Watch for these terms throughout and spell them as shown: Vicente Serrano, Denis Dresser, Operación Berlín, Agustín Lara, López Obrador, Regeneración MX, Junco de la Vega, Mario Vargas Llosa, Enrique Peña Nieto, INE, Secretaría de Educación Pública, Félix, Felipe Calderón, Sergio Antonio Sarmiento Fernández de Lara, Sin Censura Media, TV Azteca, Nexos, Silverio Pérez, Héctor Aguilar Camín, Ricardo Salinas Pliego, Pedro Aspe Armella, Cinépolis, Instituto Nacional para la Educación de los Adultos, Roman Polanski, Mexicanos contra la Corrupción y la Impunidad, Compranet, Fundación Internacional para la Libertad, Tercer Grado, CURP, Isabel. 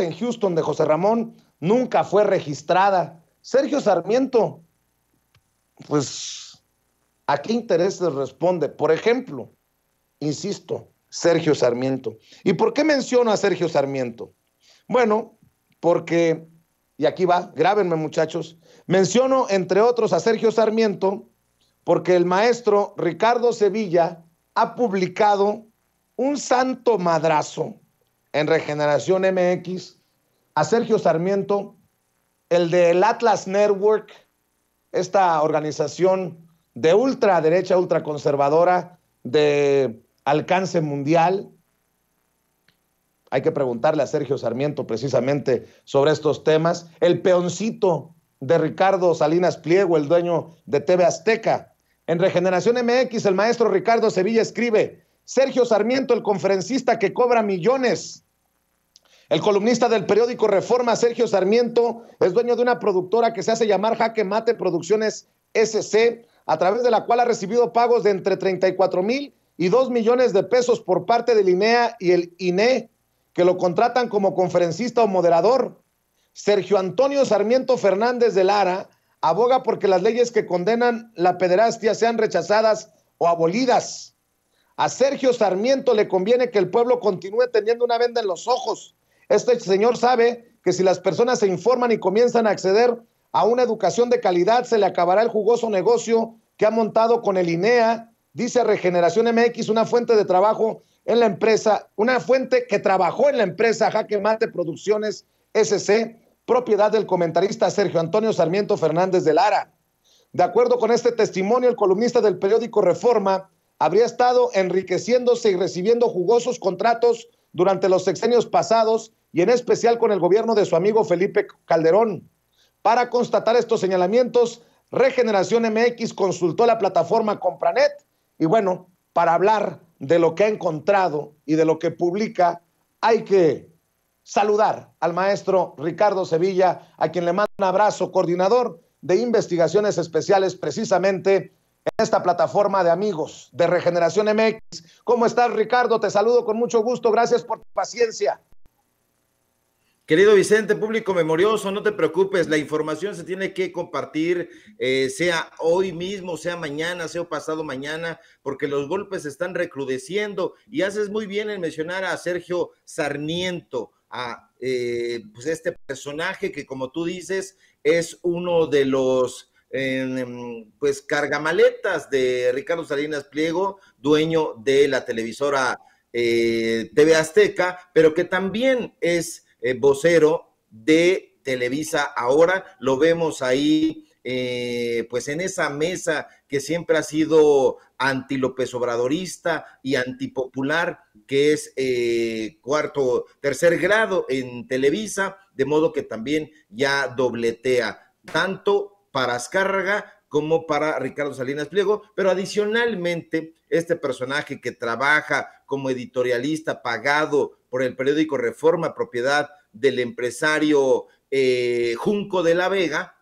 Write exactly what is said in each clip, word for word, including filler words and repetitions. en Houston de José Ramón nunca fue registrada. Sergio Sarmiento, pues, ¿a qué interés les responde? Por ejemplo, insisto, Sergio Sarmiento. ¿Y por qué menciono a Sergio Sarmiento? Bueno, porque, y aquí va, grábenme muchachos, menciono entre otros a Sergio Sarmiento porque el maestro Ricardo Sevilla ha publicado un santo madrazo en Regeneración M X a Sergio Sarmiento, el del Atlas Network, esta organización de ultraderecha, ultraconservadora, de alcance mundial. Hay que preguntarle a Sergio Sarmiento precisamente sobre estos temas. El peoncito de Ricardo Salinas Pliego, el dueño de T V Azteca. En Regeneración M X, el maestro Ricardo Sevilla escribe: Sergio Sarmiento, el conferencista que cobra millones. El columnista del periódico Reforma, Sergio Sarmiento, es dueño de una productora que se hace llamar Jaque Mate Producciones S C, a través de la cual ha recibido pagos de entre treinta y cuatro mil y dos millones de pesos por parte del I N E A y el I N E, que lo contratan como conferencista o moderador. Sergio Antonio Sarmiento Fernández de Lara aboga porque las leyes que condenan la pederastia sean rechazadas o abolidas. A Sergio Sarmiento le conviene que el pueblo continúe teniendo una venda en los ojos. Este señor sabe que si las personas se informan y comienzan a acceder a una educación de calidad, se le acabará el jugoso negocio que ha montado con el I N E A, dice Regeneración M X, una fuente de trabajo en la empresa, una fuente que trabajó en la empresa Jaque Mate Producciones S C, propiedad del comentarista Sergio Antonio Sarmiento Fernández de Lara. De acuerdo con este testimonio, el columnista del periódico Reforma habría estado enriqueciéndose y recibiendo jugosos contratos durante los sexenios pasados y en especial con el gobierno de su amigo Felipe Calderón. Para constatar estos señalamientos, Regeneración M X consultó la plataforma Compranet y bueno, para hablar de lo que ha encontrado y de lo que publica, hay que saludar al maestro Ricardo Sevilla, a quien le mando un abrazo, coordinador de investigaciones especiales precisamente en esta plataforma de amigos de Regeneración M X. ¿Cómo estás, Ricardo? Te saludo con mucho gusto, gracias por tu paciencia. Querido Vicente, público memorioso, no te preocupes, la información se tiene que compartir, eh, sea hoy mismo, sea mañana, sea pasado mañana, porque los golpes se están recrudeciendo y haces muy bien en mencionar a Sergio Sarmiento, a eh, pues este personaje que, como tú dices, es uno de los eh, pues cargamaletas de Ricardo Salinas Pliego, dueño de la televisora eh, T V Azteca, pero que también es Eh, vocero de Televisa. Ahora lo vemos ahí, eh, pues en esa mesa que siempre ha sido anti López Obradorista y antipopular, que es eh, cuarto, tercer grado en Televisa, de modo que también ya dobletea, tanto para Azcárraga como para Ricardo Salinas Pliego, pero adicionalmente este personaje que trabaja como editorialista pagado por el periódico Reforma, propiedad del empresario eh, Junco de la Vega,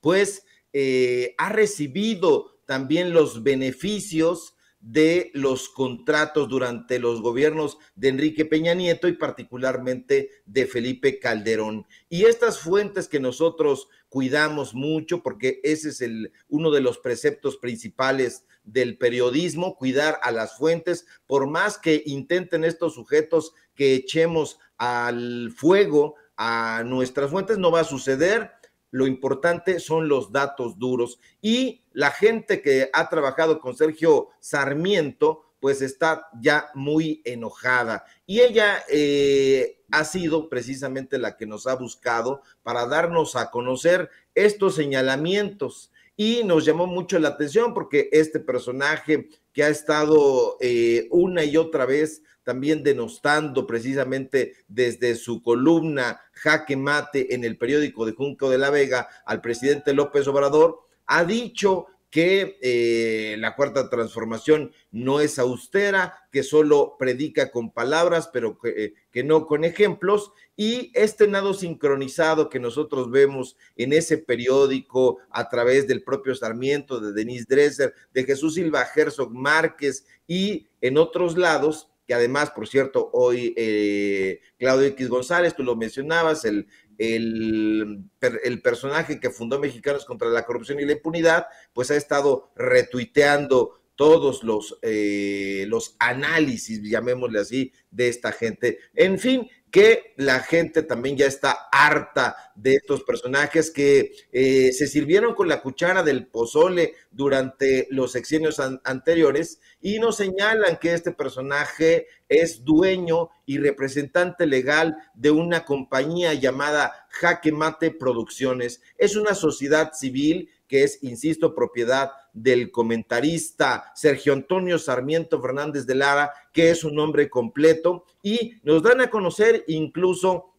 pues eh, ha recibido también los beneficios de los contratos durante los gobiernos de Enrique Peña Nieto y particularmente de Felipe Calderón. Y estas fuentes que nosotros cuidamos mucho, porque ese es el, uno de los preceptos principales del periodismo, cuidar a las fuentes, por más que intenten estos sujetos que echemos al fuego a nuestras fuentes, no va a suceder. Lo importante son los datos duros y la gente que ha trabajado con Sergio Sarmiento pues está ya muy enojada y ella eh, ha sido precisamente la que nos ha buscado para darnos a conocer estos señalamientos y nos llamó mucho la atención porque este personaje que ha estado eh, una y otra vez también denostando precisamente desde su columna Jaque Mate en el periódico de Junco de la Vega al presidente López Obrador, ha dicho que eh, la Cuarta Transformación no es austera, que solo predica con palabras, pero que, eh, que no con ejemplos, y este nado sincronizado que nosotros vemos en ese periódico a través del propio Sarmiento, de Denis Dresser, de Jesús Silva Herzog Márquez y en otros lados, que además, por cierto, hoy eh, Claudio X. González, tú lo mencionabas, el, el, el personaje que fundó Mexicanos contra la Corrupción y la Impunidad, pues ha estado retuiteando todos los, eh, los análisis, llamémosle así, de esta gente. En fin, que la gente también ya está harta de estos personajes que eh, se sirvieron con la cuchara del pozole durante los sexenios an anteriores y nos señalan que este personaje es dueño y representante legal de una compañía llamada Jaque Mate Producciones. Es una sociedad civil que es, insisto, propiedad del comentarista Sergio Antonio Sarmiento Fernández de Lara, que es un nombre completo, y nos dan a conocer incluso,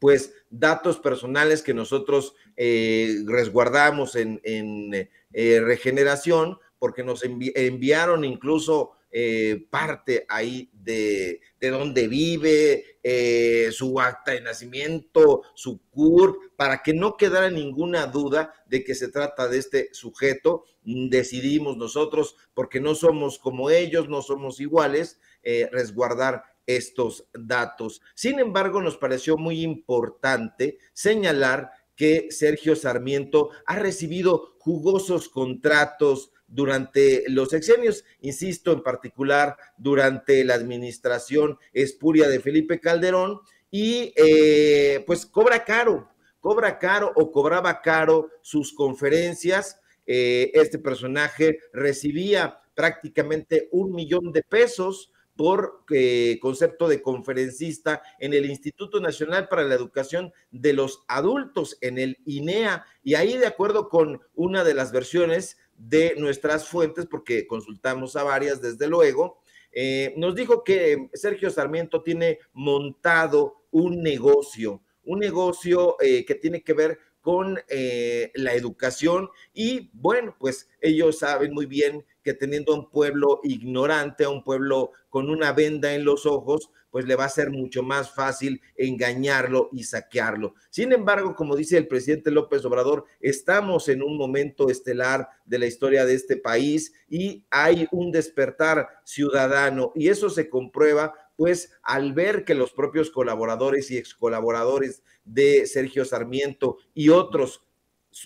pues, datos personales que nosotros eh, resguardamos en, en eh, Regeneración, porque nos envi enviaron incluso eh, parte ahí de, de dónde vive, eh, su acta de nacimiento, su C U R P, para que no quedara ninguna duda de que se trata de este sujeto. Decidimos nosotros, porque no somos como ellos, no somos iguales, eh, resguardar estos datos. Sin embargo, nos pareció muy importante señalar que Sergio Sarmiento ha recibido jugosos contratos durante los sexenios, insisto, en particular durante la administración espuria de Felipe Calderón, y eh, pues cobra caro, cobra caro o cobraba caro sus conferencias. Eh, este personaje recibía prácticamente un millón de pesos por eh, concepto de conferencista en el Instituto Nacional para la Educación de los Adultos, en el I N E A, y ahí, de acuerdo con una de las versiones de nuestras fuentes, porque consultamos a varias, desde luego, eh, nos dijo que Sergio Sarmiento tiene montado un negocio, un negocio eh, que tiene que ver con eh, la educación, y bueno, pues ellos saben muy bien que teniendo a un pueblo ignorante, a un pueblo con una venda en los ojos, pues le va a ser mucho más fácil engañarlo y saquearlo. Sin embargo, como dice el presidente López Obrador, estamos en un momento estelar de la historia de este país y hay un despertar ciudadano, y eso se comprueba pues al ver que los propios colaboradores y ex colaboradores de Sergio Sarmiento y otros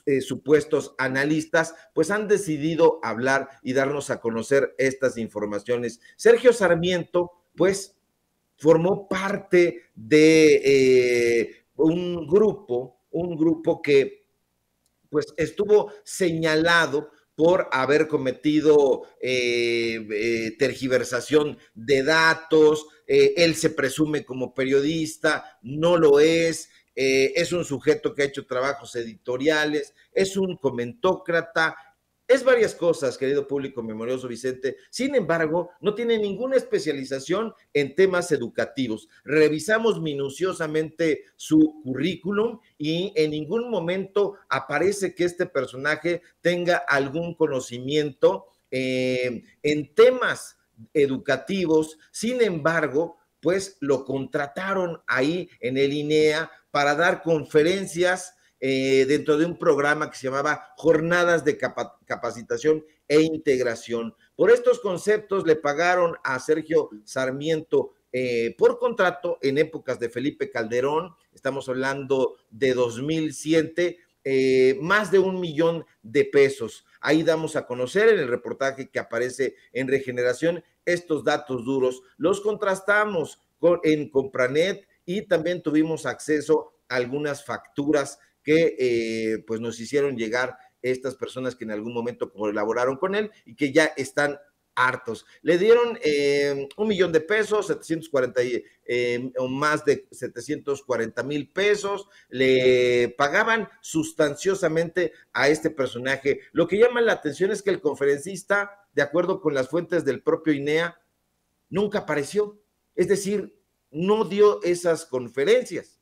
eh, supuestos analistas, pues han decidido hablar y darnos a conocer estas informaciones. Sergio Sarmiento, pues, formó parte de eh, un grupo, un grupo que, pues, estuvo señalado por haber cometido eh, eh, tergiversación de datos. Eh, él se presume como periodista, no lo es, eh, es un sujeto que ha hecho trabajos editoriales, es un comentócrata, es varias cosas, querido público memorioso Vicente. Sin embargo, no tiene ninguna especialización en temas educativos. Revisamos minuciosamente su currículum y en ningún momento aparece que este personaje tenga algún conocimiento eh, en temas educativos. Sin embargo, pues lo contrataron ahí en el I N E A para dar conferencias Eh, dentro de un programa que se llamaba Jornadas de Capa- Capacitación e Integración. Por estos conceptos le pagaron a Sergio Sarmiento eh, por contrato en épocas de Felipe Calderón, estamos hablando de dos mil siete, eh, más de un millón de pesos. Ahí damos a conocer en el reportaje que aparece en Regeneración estos datos duros. Los contrastamos con, en Compranet, y también tuvimos acceso a algunas facturas que eh, pues nos hicieron llegar estas personas que en algún momento colaboraron con él y que ya están hartos. Le dieron eh, un millón de pesos, setecientos cuarenta eh, o más de setecientos cuarenta mil pesos, le pagaban sustanciosamente a este personaje. Lo que llama la atención es que el conferencista, de acuerdo con las fuentes del propio I N E A, nunca apareció, es decir, no dio esas conferencias.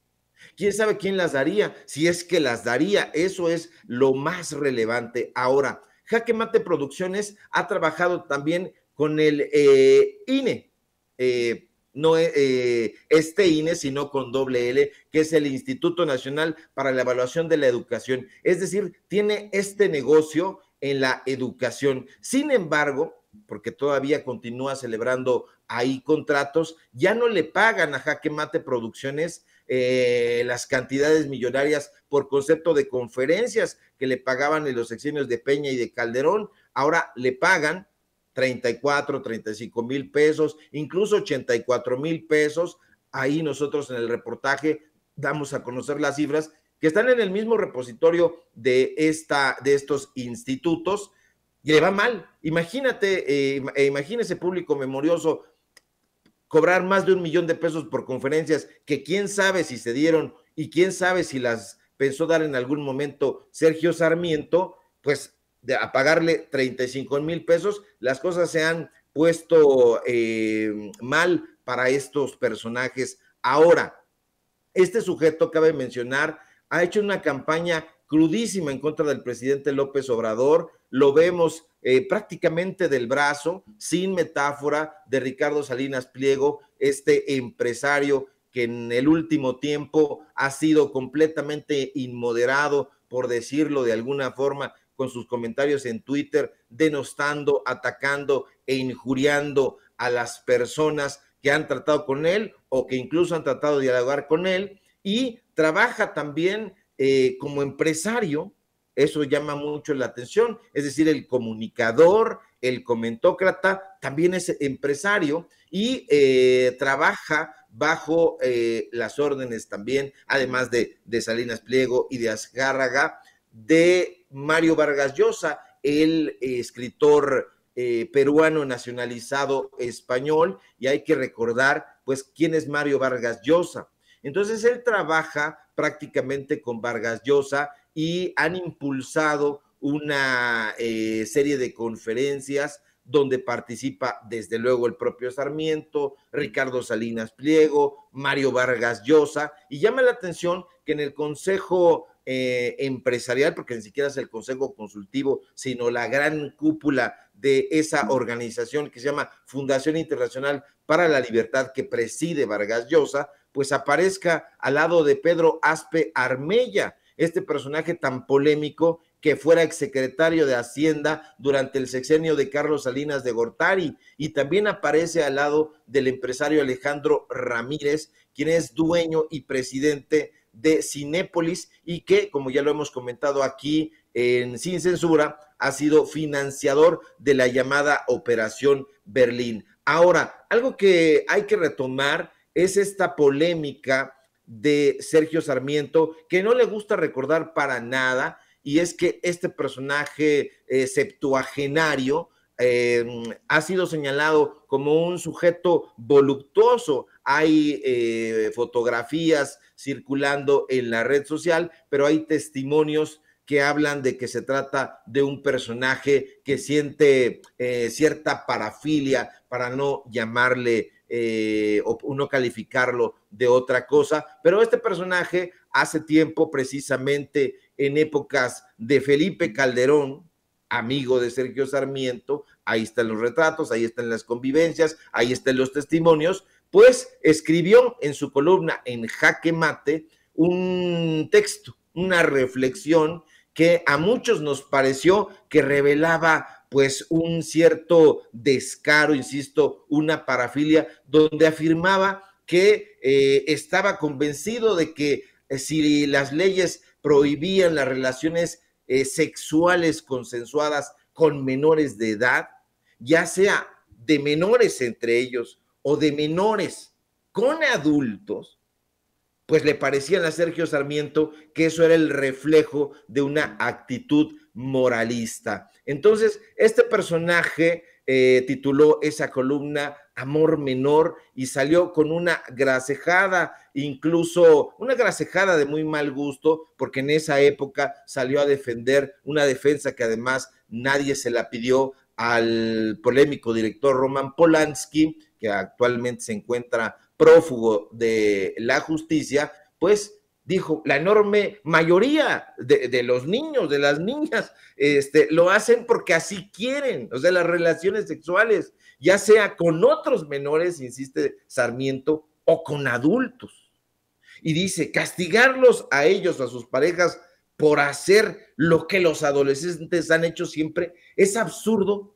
¿Quién sabe quién las daría? Si es que las daría, eso es lo más relevante. Ahora, Jaque Mate Producciones ha trabajado también con el eh, I N E, eh, no eh, este I N E, sino con doble L, que es el Instituto Nacional para la Evaluación de la Educación. Es decir, tiene este negocio en la educación. Sin embargo, porque todavía continúa celebrando ahí contratos, ya no le pagan a Jaque Mate Producciones eh, las cantidades millonarias por concepto de conferencias que le pagaban en los exenios de Peña y de Calderón. Ahora le pagan treinta y cuatro, treinta y cinco mil pesos, incluso ochenta y cuatro mil pesos. Ahí nosotros en el reportaje damos a conocer las cifras que están en el mismo repositorio de, esta, de estos institutos. Y le va mal. Imagínate, eh, imagínese público memorioso cobrar más de un millón de pesos por conferencias que quién sabe si se dieron y quién sabe si las pensó dar en algún momento Sergio Sarmiento. Pues de, a pagarle treinta y cinco mil pesos, las cosas se han puesto eh, mal para estos personajes. Ahora, este sujeto, cabe mencionar, ha hecho una campaña crudísima en contra del presidente López Obrador. Lo vemos eh, prácticamente del brazo, sin metáfora, de Ricardo Salinas Pliego, este empresario que en el último tiempo ha sido completamente inmoderado, por decirlo de alguna forma, con sus comentarios en Twitter, denostando, atacando e injuriando a las personas que han tratado con él o que incluso han tratado de dialogar con él. Y trabaja también eh, como empresario. Eso llama mucho la atención, es decir, el comunicador, el comentócrata, también es empresario y eh, trabaja bajo eh, las órdenes también, además de, de Salinas Pliego y de Azcárraga, de Mario Vargas Llosa, el eh, escritor eh, peruano nacionalizado español, y hay que recordar, pues, quién es Mario Vargas Llosa. Entonces, él trabaja prácticamente con Vargas Llosa, y han impulsado una eh, serie de conferencias donde participa desde luego el propio Sarmiento, Ricardo Salinas Pliego, Mario Vargas Llosa, y llama la atención que en el Consejo eh, Empresarial, porque ni siquiera es el Consejo Consultivo, sino la gran cúpula de esa organización que se llama Fundación Internacional para la Libertad, que preside Vargas Llosa, pues aparezca al lado de Pedro Aspe Armella, este personaje tan polémico que fuera exsecretario de Hacienda durante el sexenio de Carlos Salinas de Gortari, y también aparece al lado del empresario Alejandro Ramírez, quien es dueño y presidente de Cinépolis y que, como ya lo hemos comentado aquí en Sin Censura, ha sido financiador de la llamada Operación Berlín. Ahora, algo que hay que retomar es esta polémica de Sergio Sarmiento, que no le gusta recordar para nada, y es que este personaje eh, septuagenario eh, ha sido señalado como un sujeto voluptuoso. Hay eh, fotografías circulando en la red social, pero hay testimonios que hablan de que se trata de un personaje que siente eh, cierta parafilia, para no llamarle Eh, o no calificarlo de otra cosa, pero este personaje hace tiempo, precisamente en épocas de Felipe Calderón, amigo de Sergio Sarmiento, ahí están los retratos, ahí están las convivencias, ahí están los testimonios, pues escribió en su columna en Jaque Mate un texto, una reflexión que a muchos nos pareció que revelaba pues un cierto descaro, insisto, una parafilia, donde afirmaba que eh, estaba convencido de que eh, si las leyes prohibían las relaciones eh, sexuales consensuadas con menores de edad, ya sea de menores entre ellos o de menores con adultos, pues le parecían a Sergio Sarmiento que eso era el reflejo de una actitud moralista. Entonces, este personaje eh, tituló esa columna Amor Menor y salió con una gracejada, incluso una gracejada de muy mal gusto, porque en esa época salió a defender una defensa que además nadie se la pidió al polémico director Roman Polanski, que actualmente se encuentra prófugo de la justicia. Pues dijo, la enorme mayoría de, de los niños, de las niñas, este, lo hacen porque así quieren, o sea, las relaciones sexuales, ya sea con otros menores, insiste Sarmiento, o con adultos. Y dice, castigarlos a ellos, a sus parejas, por hacer lo que los adolescentes han hecho siempre, es absurdo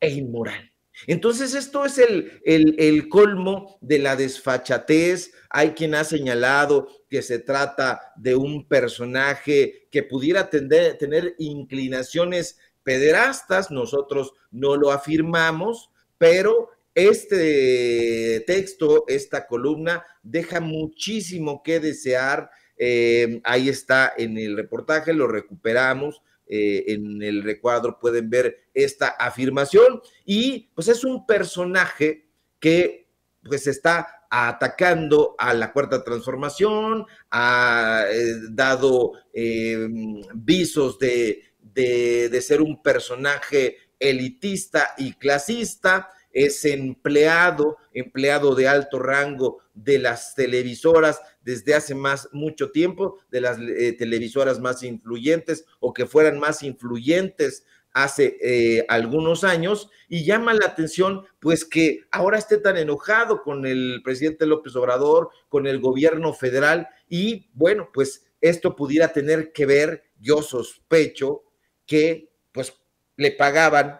e inmoral. Entonces esto es el, el, el colmo de la desfachatez. Hay quien ha señalado que se trata de un personaje que pudiera tender, tener inclinaciones pederastas. Nosotros no lo afirmamos, pero este texto, esta columna, deja muchísimo que desear. Eh, ahí está en el reportaje, lo recuperamos. Eh, en el recuadro pueden ver esta afirmación, y pues es un personaje que pues está atacando a la Cuarta Transformación, ha eh, dado eh, visos de, de, de ser un personaje elitista y clasista, es empleado, empleado de alto rango de las televisoras desde hace más mucho tiempo, de las eh, televisoras más influyentes, o que fueran más influyentes hace eh, algunos años, y llama la atención pues que ahora esté tan enojado con el presidente López Obrador, con el gobierno federal, y bueno, pues esto pudiera tener que ver, yo sospecho, que pues le pagaban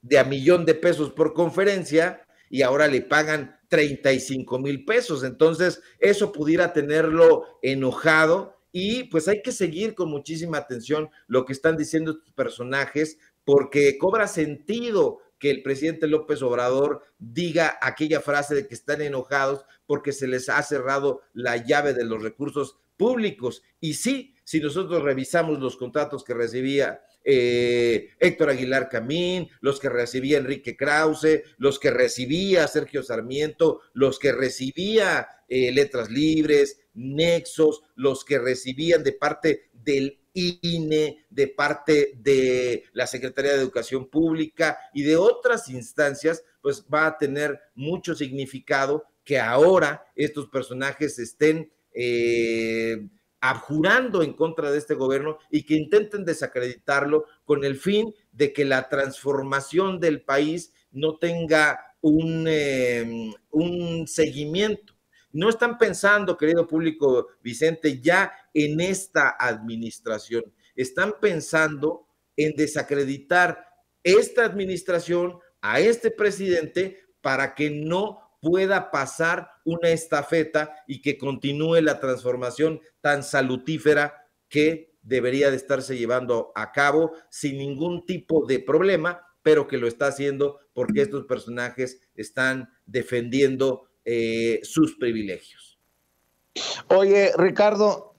de a millón de pesos por conferencia y ahora le pagan treinta y cinco mil pesos. Entonces, eso pudiera tenerlo enojado, y pues hay que seguir con muchísima atención lo que están diciendo estos personajes, porque cobra sentido que el presidente López Obrador diga aquella frase de que están enojados porque se les ha cerrado la llave de los recursos públicos. Y sí, si nosotros revisamos los contratos que recibía Eh, Héctor Aguilar Camín, los que recibía Enrique Krause, los que recibía Sergio Sarmiento, los que recibía eh, Letras Libres, Nexos, los que recibían de parte del I N E, de parte de la Secretaría de Educación Pública y de otras instancias, pues va a tener mucho significado que ahora estos personajes estén eh, abjurando en contra de este gobierno y que intenten desacreditarlo con el fin de que la transformación del país no tenga un, eh, un seguimiento. No están pensando, querido público, Vicente, ya en esta administración. Están pensando en desacreditar esta administración, a este presidente, para que no pueda pasar una estafeta y que continúe la transformación tan salutífera que debería de estarse llevando a cabo sin ningún tipo de problema, pero que lo está haciendo porque estos personajes están defendiendo eh, sus privilegios. Oye, Ricardo,